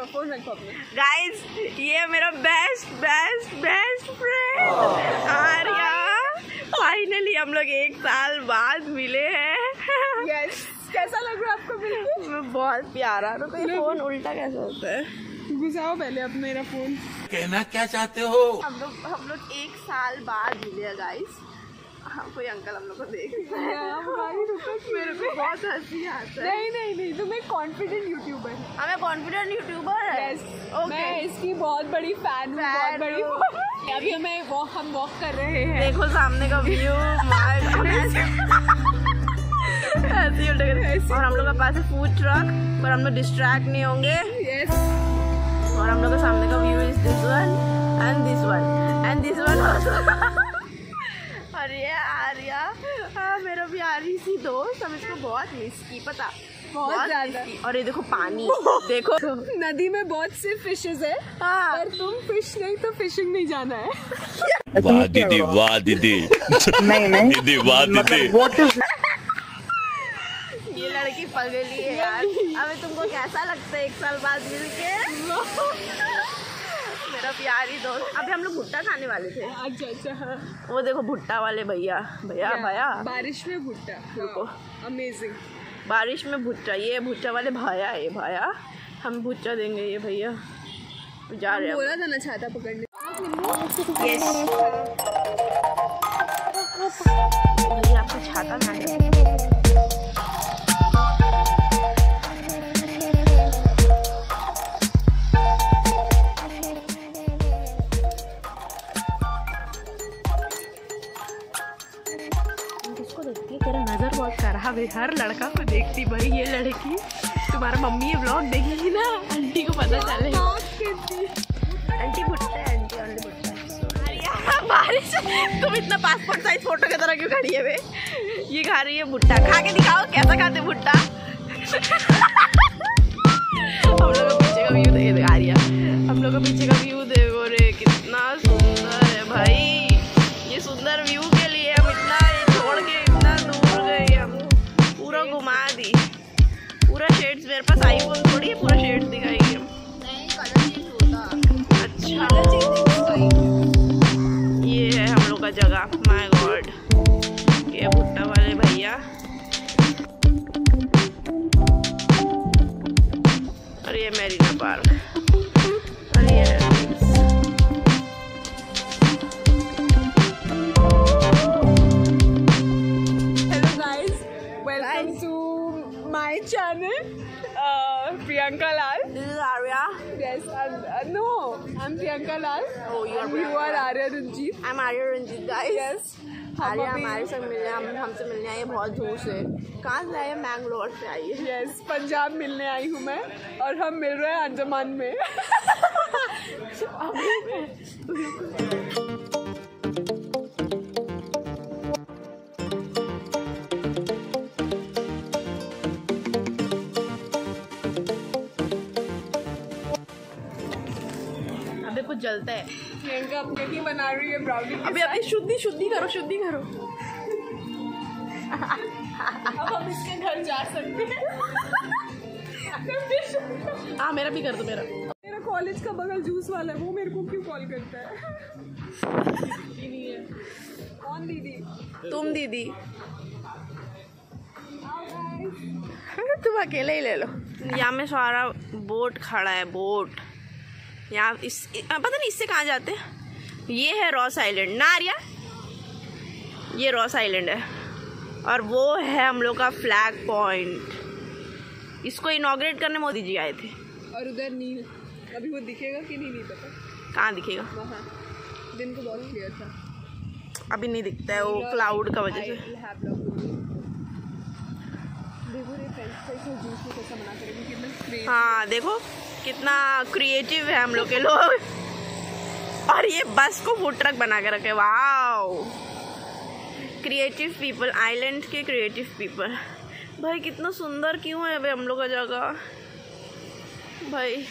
Guys ये मेरा best best best friend Arya, finally हम लोग 1 साल बाद मिले हैं। yes. कैसा लग रहा है आपको? बिल्कुल बहुत प्यारा। तो फोन उल्टा कैसे होता है? घुसाओ पहले अब मेरा फोन। कहना क्या चाहते हो? हम लोग 1 साल बाद मिले गाइस। हाँ, कोई अंकल हम लोग को देख मेरे को बहुत हंसी आता है। नहीं नहीं नहीं, तुम एक कॉन्फिडेंट यूट्यूबर है। हाँ, मैं कॉन्फिडेंट यूट्यूबर है। yes. okay. मैं इसकी बहुत बड़ी फैन हूँ। अभी हम वॉक कर रहे हैं, देखो सामने का व्यू। और हम लोग के पास है फूड ट्रक, पर हम लोग डिस्ट्रैक्ट नहीं होंगे। yes. और हम लोग का सामने का view is this one and this one and this one. और ये आर्या, हाँ मेरा भी यारी सी दोस्त, हम इसको बहुत मिस की, पता बहुत ज़्यादा। और ये देखो पानी, देखो नदी में बहुत सी फिशेस है। हाँ, पर तुम फिश नहीं तो फिशिंग नहीं जाना है। वाह दीदी, वाह दीदी, नहीं नहीं दीदी, वाह दीदी। ये लड़की पगली है यार। अबे तुमको कैसा लगता है 1 साल बाद मिलके? मेरा प्यारी दोस्त। अभी हम लोग भुट्टा खाने वाले थे। अच्छा अच्छा, हाँ। वो देखो भुट्टा वाले भैया भैया भैया। बारिश में भुट्टा, देखो अमेजिंग। बारिश में भुट्टा, ये भुट्टा वाले भैया है। भैया हम भुट्टा देंगे, ये भैया जा रहे हैं। बोला था ना छाता पकड़ने। भैया आपको छाता खाना। हर लड़का को देखती भाई ये लड़की। तुम्हारा मम्मी ये व्लॉग देखेगी ना, आंटी को पता चलेगा। आंटी भुट्टा है, आंटी ऑनली भुट्टा है। बारिश, तुम इतना पासपोर्ट साइज फोटो की तरह क्यों खड़ी है? वे ये खा रही है भुट्टा। खा के दिखाओ कैसा खाते भुट्टा। हम लोग पीछे का व्यू देखो आर्या, हम लोग पीछे का व्यू देखो रे, कितना सुंदर है भाई। ये सुंदर व्यू के लिए हम इतना छोड़ के इतना दूर गए। हम पूरा घुमा दी, पूरा शेड्स। मेरे पास आईफोन थोड़ी है पूरा शेड्स दिखाएगी। नहीं, कलर चेंज होता। अच्छा, कलर चेंज। ये है हम लोग का जगह। माय गॉड, ये भुट्टा वाले भैया। और ये मेरीना पार्क। और ये channel, Priyanka Lall. This is Arya. Yes, no, I'm Priyanka Lall. Oh, you are. You are Arya Ranjit. I'm Arya Ranjit, guys. Yes. Arya हमारे साथ मिलने, हमसे मिलने आई है। बहुत दूर से, कहाँ से आई है? मैंगलोर से आई है। यस, पंजाब मिलने आई हूँ मैं। और हम मिल रहे हैं अंडमान में। कुछ जलता है। प्रियंका अपने की बना रही है ब्राउनी। अभी अभी शुद्धि शुद्धि करो, शुद्धि करो। अब हम इसके घर जा सकते हैं। हाँ मेरा भी कर दो। मेरा कॉलेज का बगल जूस वाला है, वो मेरे को क्यों कॉल करता है? कौन दीदी? तुम दीदी। तुम अकेले ही ले लो। यहाँ में सारा बोट खड़ा है, बोट। यहाँ इस पता नहीं इससे कहाँ जाते हैं। ये है रॉस आइलैंड ना आर्या? ये रॉस आइलैंड है। और वो है हम लोग का फ्लैग पॉइंट। इसको इनॉग्रेट करने मोदी जी आए थे। और उधर नील, अभी वो दिखेगा कि नहीं? नहीं पता कहाँ दिखेगा। दिन को बहुत क्लियर था, अभी नहीं दिखता है वो क्लाउड का वजह से। हाँ देखो कितना क्रिएटिव है हम लोग के लोग। और ये बस को फूड ट्रक बना के रखे। वाओ, क्रिएटिव पीपल, आइलैंड के क्रिएटिव पीपल। भाई कितना सुंदर क्यों है भाई हम लोग का जगह। भाई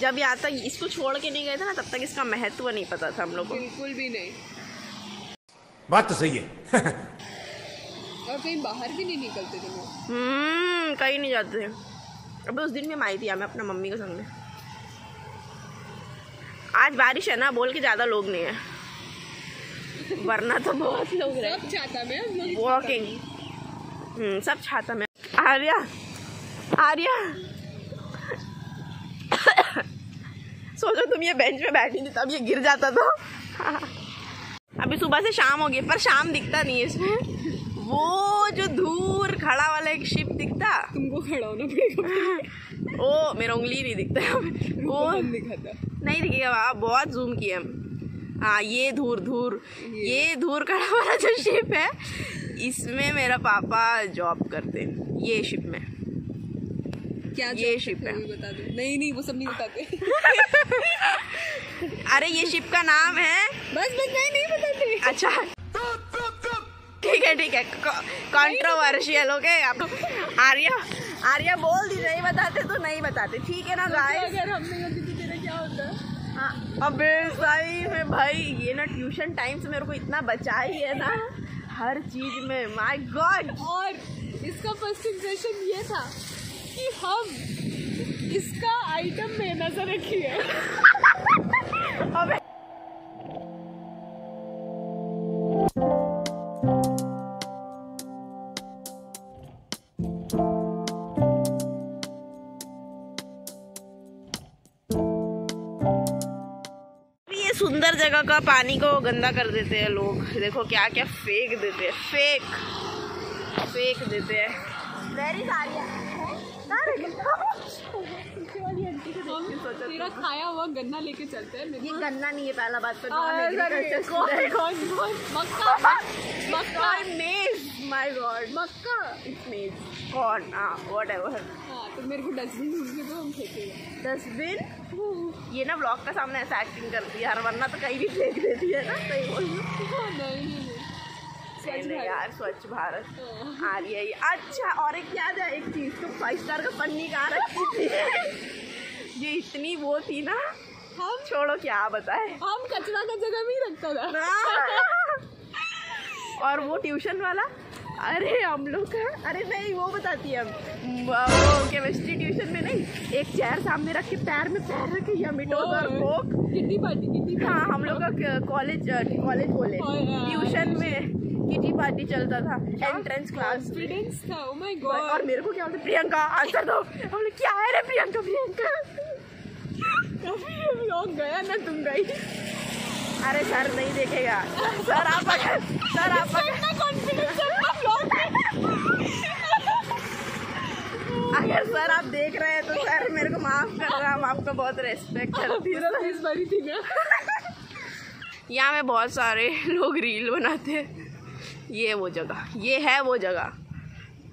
जब यहाँ तक इसको छोड़ के नहीं गए थे ना, तब तक इसका महत्व नहीं पता था हम लोग को, बिल्कुल भी नहीं। बात तो सही है। और कहीं बाहर भी नहीं निकलते थे। कहीं नहीं जाते थे। अभी उस दिन में आई थी मैं अपना मम्मी के संग में। आज बारिश है ना बोल के ज़्यादा लोग नहीं है, वरना तो बहुत लोग रहे। सब छाता में वॉकिंग, सब छाता में। आर्या आर्या सोचो तुम ये बेंच पे बैठी थी तब ये गिर जाता था। अभी सुबह से शाम हो गई पर शाम दिखता नहीं है इसमें। वो जो दूर खड़ा वाला एक शिप दिखता, तुमको खड़ा होना पड़ेगा। ओ मेरा उंगली नहीं दिखता है, वो नहीं दिखेगा बाबा, बहुत जूम किया। हाँ ये धूर धूर ये धूर खड़ा वाला जो शिप है इसमें मेरा पापा जॉब करते हैं। ये शिप में क्या, ये शिप है बता दो। नहीं नहीं वो सब नहीं बताते। अरे ये शिप का नाम है, बस बस नहीं बताते। अच्छा ठीक है ठीक है, कंट्रोवर्शियल हो गए आप। आर्या आर्या बोल दी नहीं बताते तो नहीं बताते, ठीक है ना गाइस। अगर हम नहीं होती तो तेरा क्या होता। हाँ अबे सही में भाई, ये ना ट्यूशन टाइम से मेरे को इतना बचा ही है ना हर चीज में, माय गॉड। और इसका फर्स्ट इंप्रेशन ये था कि हम इसका आइटम में नजर रखी है। सुंदर जगह का पानी को गंदा कर देते हैं लोग, देखो क्या क्या फेंक देते हैं, फेंक देते हैं। वेरी सारी तेरा खाया हुआ गन्ना लेके चलते हैं। ये गन्ना नहीं है पहला बात पर। तो मेरे को डस्टबिन तो हम फेंकेंगे डस्टबिन। ये ना व्लॉग का सामने ऐसा एक्टिंग करती है हर, वरना तो कहीं भी फेंक देती है ना। सही बोल नहीं यार, स्वच्छ भारत आ रही है ये। अच्छा और एक याद है, एक चीज़ तो 5 स्टार का पन्नी कहाँ रखी थी। ये इतनी वो थी ना, हम छोड़ो क्या बताए, हम कचरा का जगह भी रखता था। और वो ट्यूशन वाला, अरे हम लोग का, अरे नहीं वो बताती है हम, वो केमिस्ट्री ट्यूशन में नहीं, एक चेयर सामने रख के पैर में पैर रख के या मिटोज और कोक किटी पार्टी। किटी हाँ हम लोग का कॉलेज कॉलेज बोले ट्यूशन में किटी पार्टी चलता था एंट्रेंस क्लास था। Oh my God. और मेरे को क्या बोलते, प्रियंका आंसर दो। हम लोग क्या है रे प्रियंका प्रियंका। कभी लोग गया ना तुम गई। अरे सर नहीं देखेगा, सर आप अगर सर आप अगर सर आप देख रहे हैं तो सर मेरे को माफ करना, हम आपका बहुत रेस्पेक्ट करती है। इस बारी थी ना यहाँ में बहुत सारे लोग रील बनाते हैं। ये वो जगह, ये है वो जगह,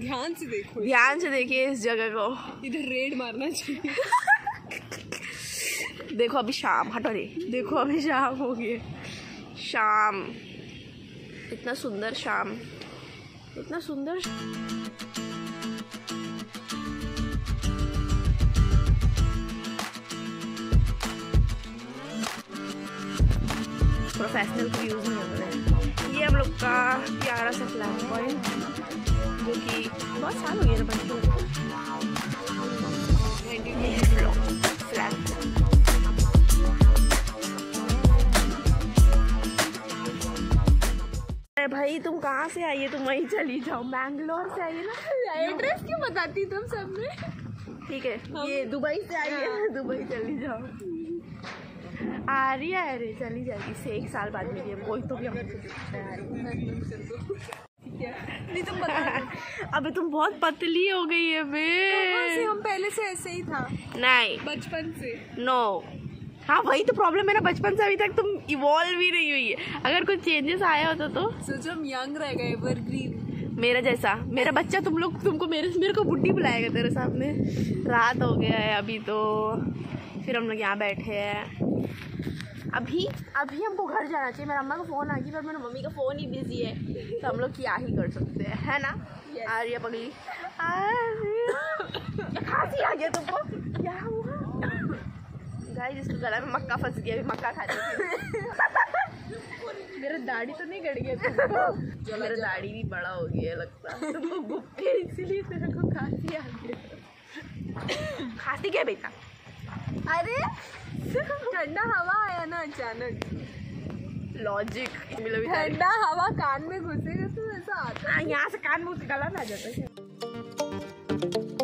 ध्यान से देखो, ध्यान से देखिए इस जगह को। इधर रेड मारना चाहिए। देखो अभी शाम, हटो रे, देखो अभी शाम हो गई। शाम इतना सुंदर, शाम इतना सुंदर। प्रोफेशनल को यूज नहीं होता है। ये हम लोग का प्यारा सा फ्लैग पॉइंट जो कि बहुत साल हो गया बनते। भाई तुम कहाँ से आई है, तुम वहीं चली जाओ, बैंगलोर से आई है ना। एड्रेस क्यों बताती तुम सब में, ठीक है। ये दुबई से आई है, दुबई चली जाओ। आ रही है, अरे चली जाएगी से 1 साल बाद मिली है कोई तो भी। नहीं तुम बता, अबे तुम बहुत पतली हो गई है बे। हम पहले से ऐसे ही था नहीं, बचपन से नो। हाँ वही तो प्रॉब्लम है ना, बचपन से अभी तक तुम इवॉल्व ही नहीं हुई है। अगर कुछ चेंजेस आया होता तो सोचो हम यंग रह गए, एवरग्रीन। मेरा जैसा मेरा बच्चा तुम लोग, तुमको मेरे को बुड्ढी बुलाएगा तेरे सामने। रात हो गया है अभी तो, फिर हम लोग यहाँ बैठे हैं। अभी अभी हमको घर जाना चाहिए, मेरा अम्मा का फ़ोन आ गई पर मेरे मम्मी का फ़ोन ही बिजी है, तो हम लोग क्या ही कर सकते हैं, है ना। आर्या पगली खांसी आ गया तुमको, क्या हुआ गाइस, इसको गला में मक्का फंस गया, मक्का खा रही। मेरा दाढ़ी तो नहीं गड़ गया तुमको, मेरा दाढ़ी भी बड़ा हो गया लगता है तुमको गुप्पे, इसीलिए तेरे को खांसी आ गई। खांसी क्या बेटा, अरे ठंडा हवा आया ना अचानक, लॉजिक ठंडा हवा कान में घुसेगा तो ऐसा आता है, यहाँ से कान में घुस गला ना जाता है।